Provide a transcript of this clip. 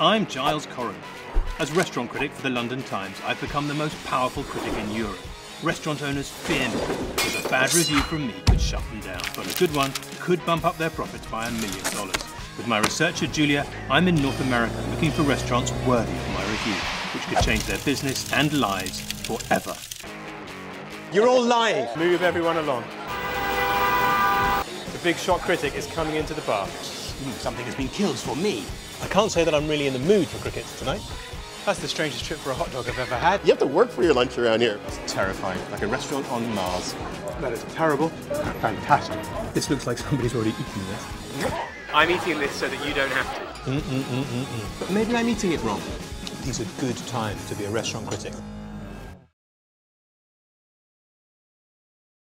I'm Giles Coren. As restaurant critic for The London Times, I've become the most powerful critic in Europe. Restaurant owners fear me, because a bad review from me could shut them down, but a good one could bump up their profits by $1 million. With my researcher Julia, I'm in North America looking for restaurants worthy of my review, which could change their business and lives forever. You're all lying. Move everyone along. The big shot critic is coming into the bar. Something has been killed for me. I can't say that I'm really in the mood for crickets tonight. That's the strangest trip for a hot dog I've ever had. You have to work for your lunch around here. It's terrifying, like a restaurant on Mars. That is terrible. Fantastic. This looks like somebody's already eaten this. I'm eating this so that you don't have to. But maybe I'm eating it wrong. These are good times to be a restaurant critic.